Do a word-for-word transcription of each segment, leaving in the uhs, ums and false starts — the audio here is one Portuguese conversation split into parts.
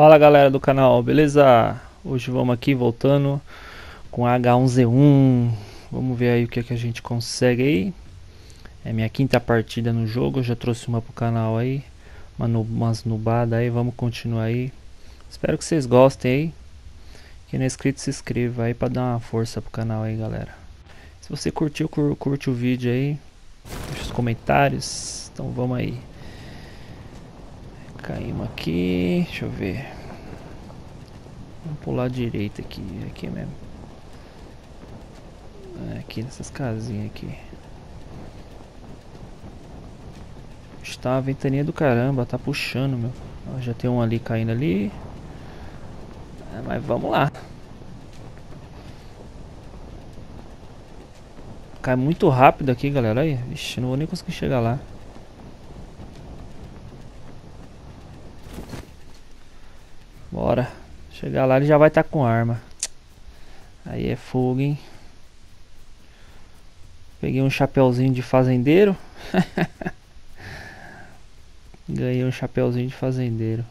Fala galera do canal, beleza? Hoje vamos aqui voltando com H um Z um. Vamos ver aí o que, é que a gente consegue aí. É minha quinta partida no jogo, eu já trouxe uma pro canal aí. Uma nu umas nubadas aí, vamos continuar aí. Espero que vocês gostem aí. Quem não é inscrito se inscreva aí pra dar uma força pro canal aí galera. Se você curtiu, cur curte o vídeo aí. Deixa os comentários, então vamos aí. Caímos aqui, deixa eu ver. Vamos pular à direita aqui, aqui mesmo. Aqui nessas casinhas aqui. Está a ventania do caramba, tá puxando, meu. Ó, já tem um ali caindo ali. É, mas vamos lá. Cai muito rápido aqui, galera. Aí, vixe, não vou nem conseguir chegar lá. Bora. Chegar lá ele já vai estar tá com arma. Aí é fogo, hein? Peguei um chapéuzinho de fazendeiro. Ganhei um chapéuzinho de fazendeiro.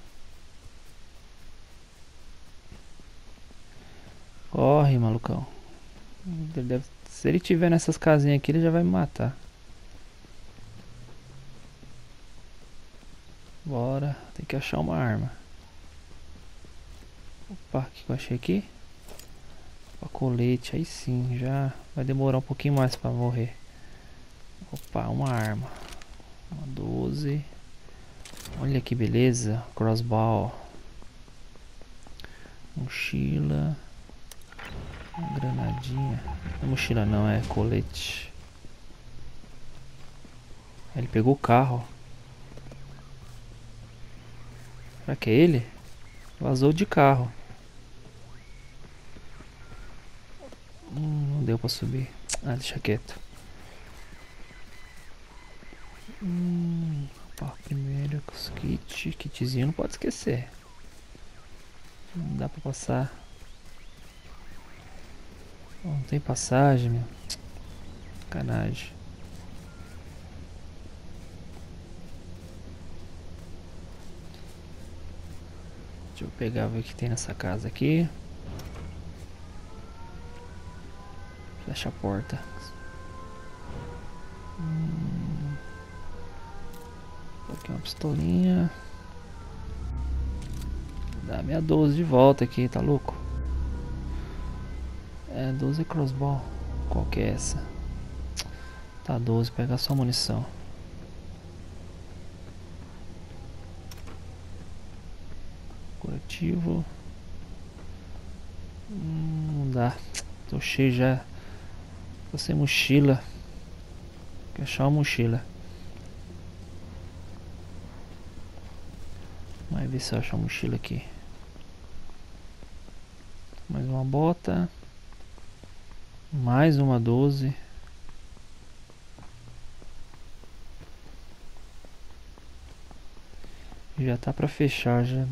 Corre, malucão. Ele deve... Se ele tiver nessas casinhas aqui, ele já vai me matar. Bora. Tem que achar uma arma. Opa, o que eu achei aqui? Opa, colete, aí sim, já vai demorar um pouquinho mais pra morrer. Opa, uma arma. Uma doze. Olha que beleza, crossbow. Mochila. Uma granadinha. Não é mochila não, é colete. Ele pegou o carro. Será que é ele? Vazou de carro. Hum, não deu pra subir. Ah, deixa quieto. Hum, opa, primeiro kit. Kitzinho não pode esquecer. Não dá pra passar. Oh, não tem passagem, meu. Sacanagem. Deixa eu pegar ver o que tem nessa casa aqui. Fecha a porta. Hum. Aqui uma pistolinha. Dá minha doze de volta aqui, tá louco? É, doze crossbow. Qual que é essa? Tá, doze, pega só munição. Hum, não dá, tô cheio já. Tô sem mochila. Quer achar uma mochila? Vai ver se eu acho a mochila aqui. Mais uma bota. Mais uma doze. Já tá pra fechar já.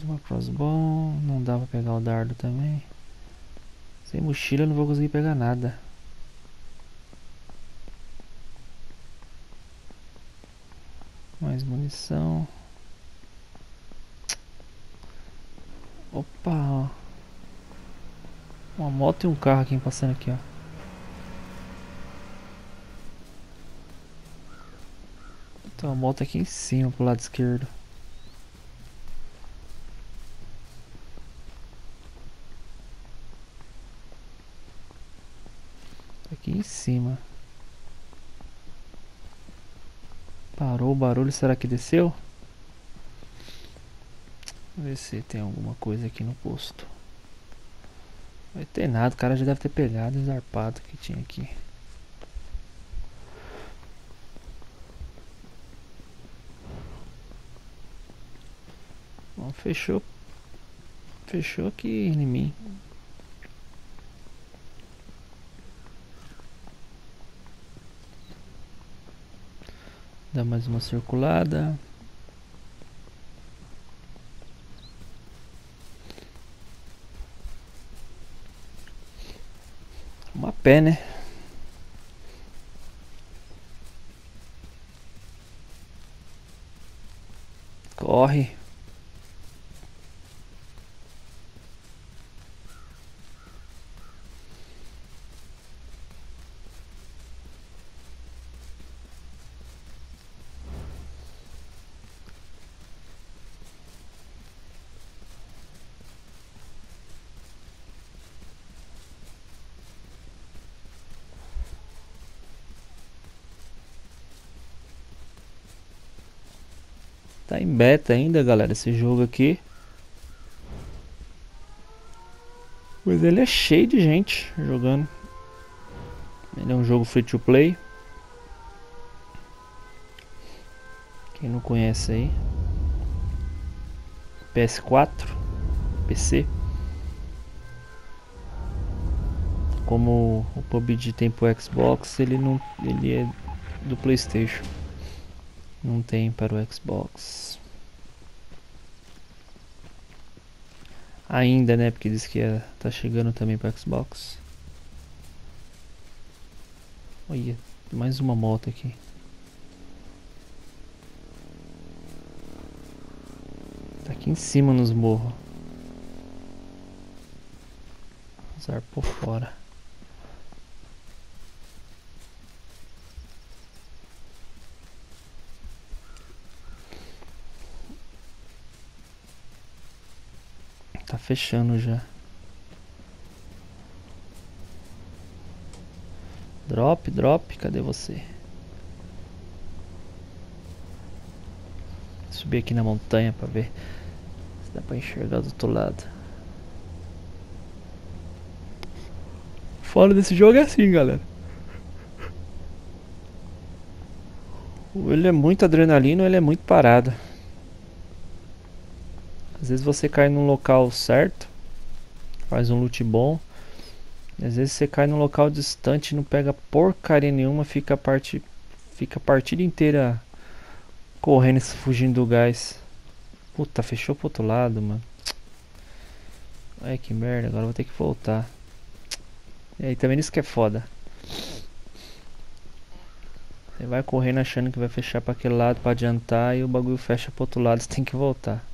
Uma crossbow, não dá pra pegar o dardo também. Sem mochila eu não vou conseguir pegar nada. Mais munição. Opa, ó. Uma moto e um carro aqui passando aqui, ó. Então a moto aqui em cima pro lado esquerdo. Em cima. Parou o barulho, será que desceu? Vamos ver se tem alguma coisa aqui no posto. Não vai ter nada, o cara já deve ter pegado o zarpado que tinha aqui. Bom, fechou. Fechou aqui em mim. Dá mais uma circulada. Uma pé, né? Corre. Tá em beta ainda, galera, esse jogo aqui. Mas ele é cheio de gente jogando. Ele é um jogo free to play. Quem não conhece aí, P S quatro, P C. Como o P U B G tem pro Xbox, ele não, ele é do PlayStation. Não tem para o Xbox. Ainda, né? Porque diz que é, tá chegando também para o Xbox. Olha, mais uma moto aqui. Tá aqui em cima nos morros. Usar por fora. Tá fechando já. Drop, drop, cadê você? Subir aqui na montanha pra ver se dá pra enxergar do outro lado. Fora desse jogo é assim, galera. Ou ele é muito adrenalina ou ele é muito parado. Às vezes você cai num local certo, faz um loot bom. Às vezes você cai num local distante, não pega porcaria nenhuma, fica a, parte, fica a partida inteira correndo, fugindo do gás. Puta, fechou pro outro lado, mano. Ai, que merda, agora vou ter que voltar. E aí também isso que é foda. Você vai correndo achando que vai fechar pra aquele lado pra adiantar e o bagulho fecha pro outro lado, você tem que voltar.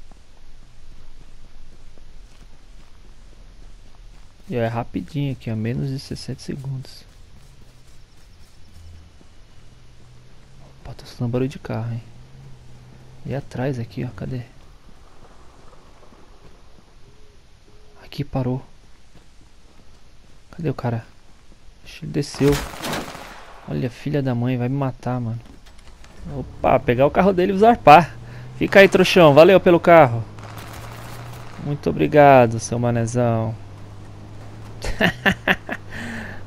E é rapidinho aqui, a menos de sessenta segundos. Opa, tá sendo barulho de carro, hein? E atrás aqui, ó, cadê? Aqui parou. Cadê o cara? Ele desceu. Olha, filha da mãe, vai me matar, mano. Opa, pegar o carro dele e zarpar. Fica aí, trouxão, valeu pelo carro. Muito obrigado, seu manezão.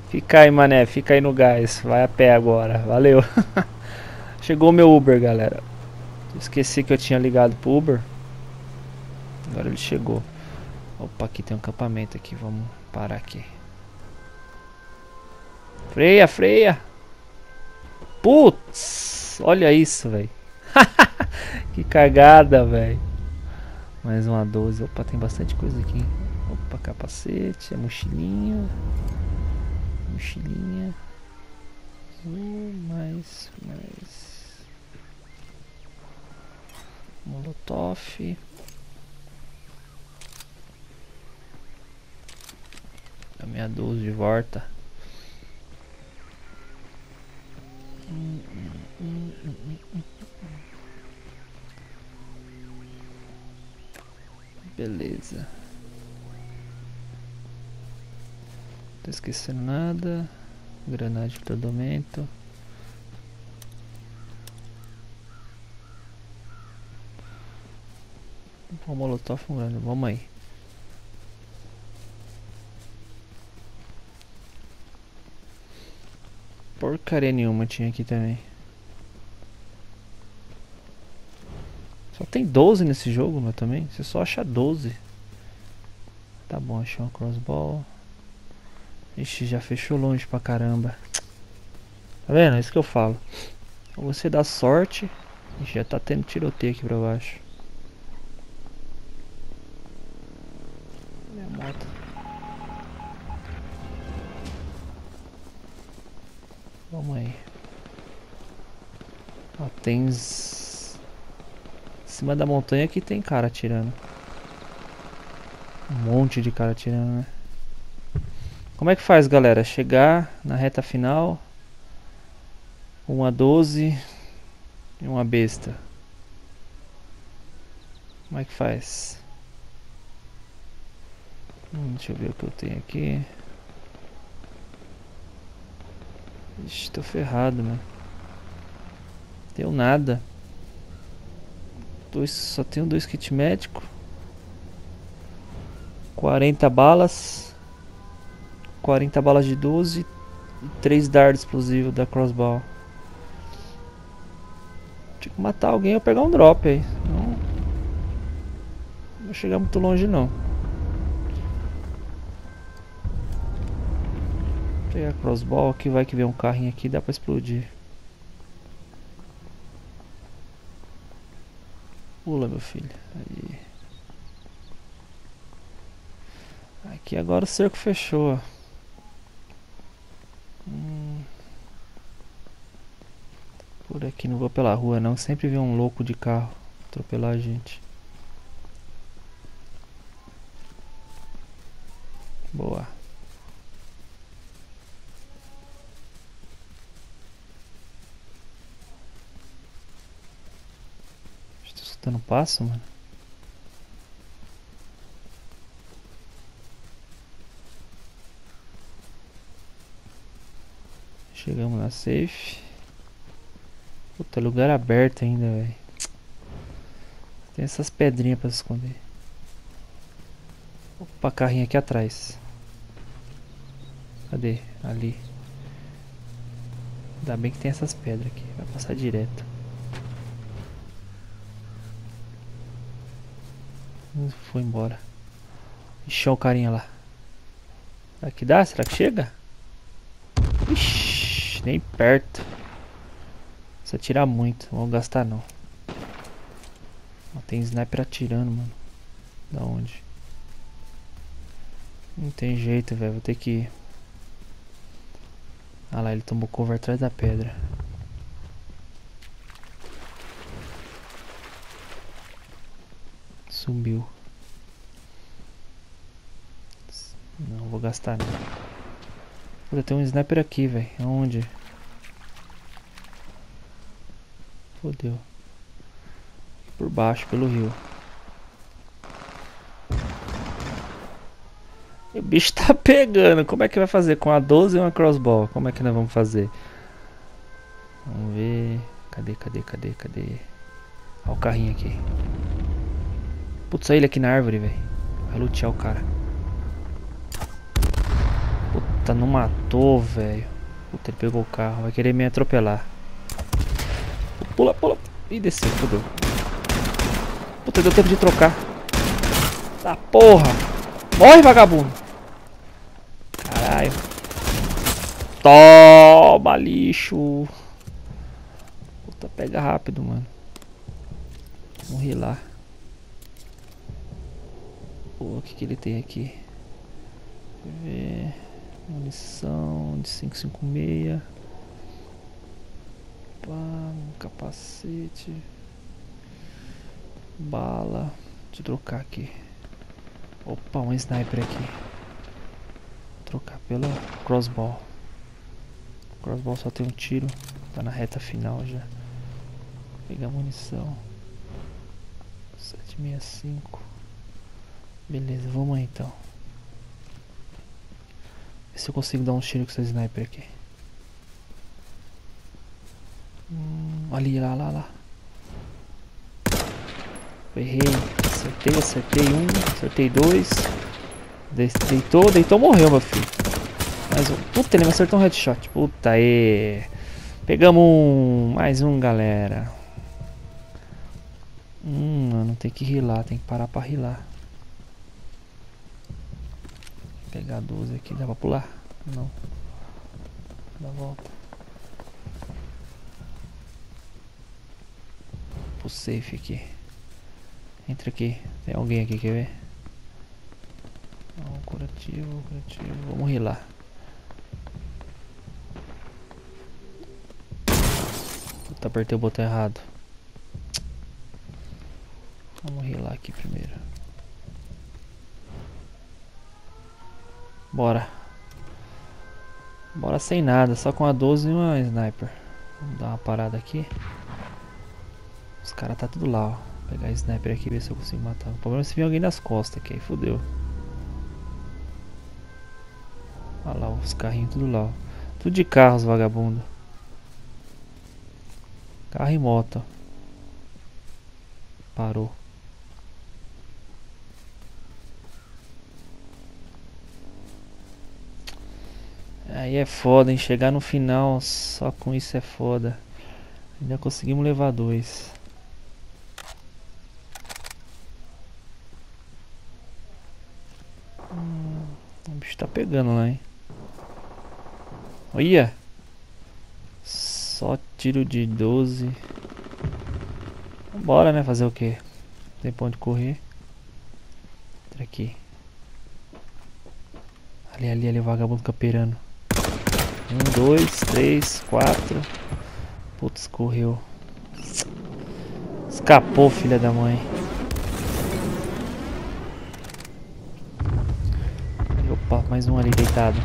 Fica aí, mané, fica aí no gás. Vai a pé agora, valeu. Chegou o meu Uber, galera. Esqueci que eu tinha ligado pro Uber. Agora ele chegou. Opa, aqui tem um acampamento aqui. Vamos parar aqui. Freia, freia. Putz, olha isso, velho. Que cagada, velho. Mais uma doze. Opa, tem bastante coisa aqui. Opa, capacete, a mochilinha. Mochilinha. Uh, mais, mais. Molotov. A meia doze de volta. Hum, hum, hum, hum, hum. Beleza. Não tô esquecendo nada. Granada de todo aumento. Um molotov, um grande. Vamos aí. Porcaria nenhuma tinha aqui também. Só tem doze nesse jogo, mas também você só acha doze. Tá bom, achei uma crossbow. Ixi, já fechou longe pra caramba. Tá vendo? É isso que eu falo. Você dá sorte. Ixi, já tá tendo tiroteio aqui pra baixo. Minha moto. Vamos aí. Ó, tem... Z... Em cima da montanha aqui tem cara atirando. Um monte de cara atirando, né? Como é que faz, galera? Chegar na reta final, uma doze e uma besta. Como é que faz? Hum, deixa eu ver o que eu tenho aqui. Ixi, tô ferrado, mano. Deu nada. Dois, só tenho dois kits médico. quarenta balas. quarenta balas de doze. E três dardos explosivos da crossbow. Tinha que matar alguém ou pegar um drop aí. Não, não vou chegar muito longe não. Vou pegar a crossbow aqui, vai que vem um carrinho aqui, dá pra explodir. Pula, meu filho. Aí. Aqui agora o cerco fechou. Hum. Por aqui não vou pela rua não. Sempre vem um louco de carro atropelar a gente. Boa. Estou soltando passo, mano. Chegamos na safe. Puta, lugar aberto ainda, velho. Tem essas pedrinhas pra se esconder. Opa, carrinho aqui atrás. Cadê? Ali. Ainda bem que tem essas pedras aqui. Vai passar direto. Foi embora. Ixi, olha o carinha lá. Será que dá? Será que chega? Ixi. Nem perto. Precisa atirar muito. Não vou gastar não. Ó, tem sniper atirando, mano. Da onde? Não tem jeito, velho. Vou ter que... Ah lá, ele tomou cover atrás da pedra. Subiu. Não vou gastar não. Puta, tem um sniper aqui, velho. Aonde? Fodeu. Por baixo, pelo rio. E o bicho tá pegando. Como é que vai fazer? Com a doze e uma crossbow. Como é que nós vamos fazer? Vamos ver. Cadê, cadê, cadê, cadê? Olha o carrinho aqui. Putz, olha ele aqui na árvore, velho. Vai lutear o cara. Puta, não matou, velho. Puta, ele pegou o carro. Vai querer me atropelar. Pula, pula. Ih, desceu, fodeu. Puta, deu tempo de trocar. Tá, porra. Morre, vagabundo. Caralho. Toma, lixo. Puta, pega rápido, mano. Morri lá. Pô, o que que ele tem aqui? Deixa eu ver... Munição de cinco cinco seis. Pá, um capacete. Bala. Deixa eu trocar aqui. Opa, um sniper aqui. Vou trocar pela crossbow. Crossbow só tem um tiro. Tá na reta final já. Vou pegar munição. sete sessenta e cinco. Beleza, vamos aí então. Se eu consigo dar um tiro com esse sniper aqui. Hum, ali, lá, lá, lá. Errei. Acertei, acertei um, acertei dois. Deitou, deitou, morreu, meu filho. Mais um. Puta, ele me acertou um headshot. Puta, aí. Pegamos um. Mais um, galera. Hum, mano, tem que rilar. Tem que parar pra rilar. Pegar doze aqui, dá pra pular? Não. Dá volta. Pro safe aqui. Entra aqui. Tem alguém aqui, quer ver? Não, curativo, curativo. Vou morrer lá. Puta, apertei o botão errado. Vamos morrer lá aqui primeiro. Bora. Bora sem nada, só com a doze e uma sniper. Vamos dar uma parada aqui. Os caras tá tudo lá, ó. Vou pegar a sniper aqui e ver se eu consigo matar. O problema é se vir alguém nas costas aqui, aí fodeu. Olha lá, os carrinhos tudo lá, ó. Tudo de carros, vagabundo. Carro e moto. Parou. Aí é foda, hein? Chegar no final só com isso é foda. Ainda conseguimos levar dois. Hum, o bicho tá pegando lá, hein? Olha! Só tiro de doze. Vambora, né? Fazer o que? Não tem pra onde correr. Entra aqui. Ali, ali, ali, o vagabundo camperando. Um, dois, três, quatro. Putz, correu. Escapou, filha da mãe. Opa, mais um ali deitado.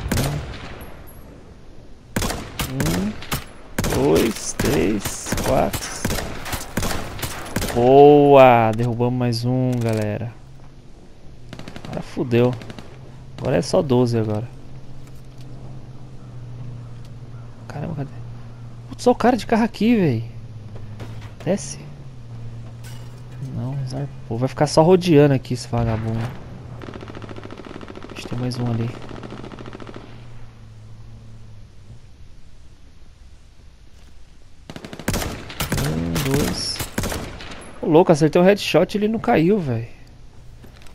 Um, dois, três, quatro. Boa! Derrubamos mais um, galera. Agora fudeu. Agora é só doze agora. Caramba, cadê? Putz, olha o cara de carro aqui, velho. Desce. Não, pô, vai ficar só rodeando aqui esse vagabundo. Acho que tem mais um ali. Um, dois. Ô, louco, acertei um headshot e ele não caiu, velho.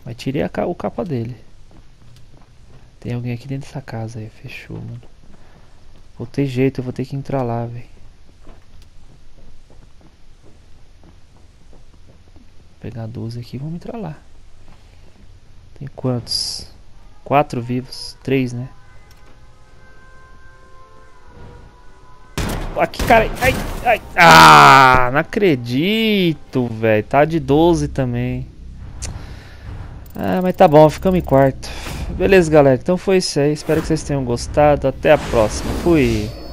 Mas tirei a ca o capa dele. Tem alguém aqui dentro dessa casa aí. Fechou, mano. Vou ter jeito, eu vou ter que entrar lá, velho. Pegar doze aqui, vamos entrar lá. Tem quantos? Quatro vivos. Três, né? Aqui, cara. Ai, ai. Ah, não acredito, velho. Tá de doze também. Ah, mas tá bom, ficamos em quarto. Beleza, galera, então foi isso aí. Espero que vocês tenham gostado. Até a próxima. Fui!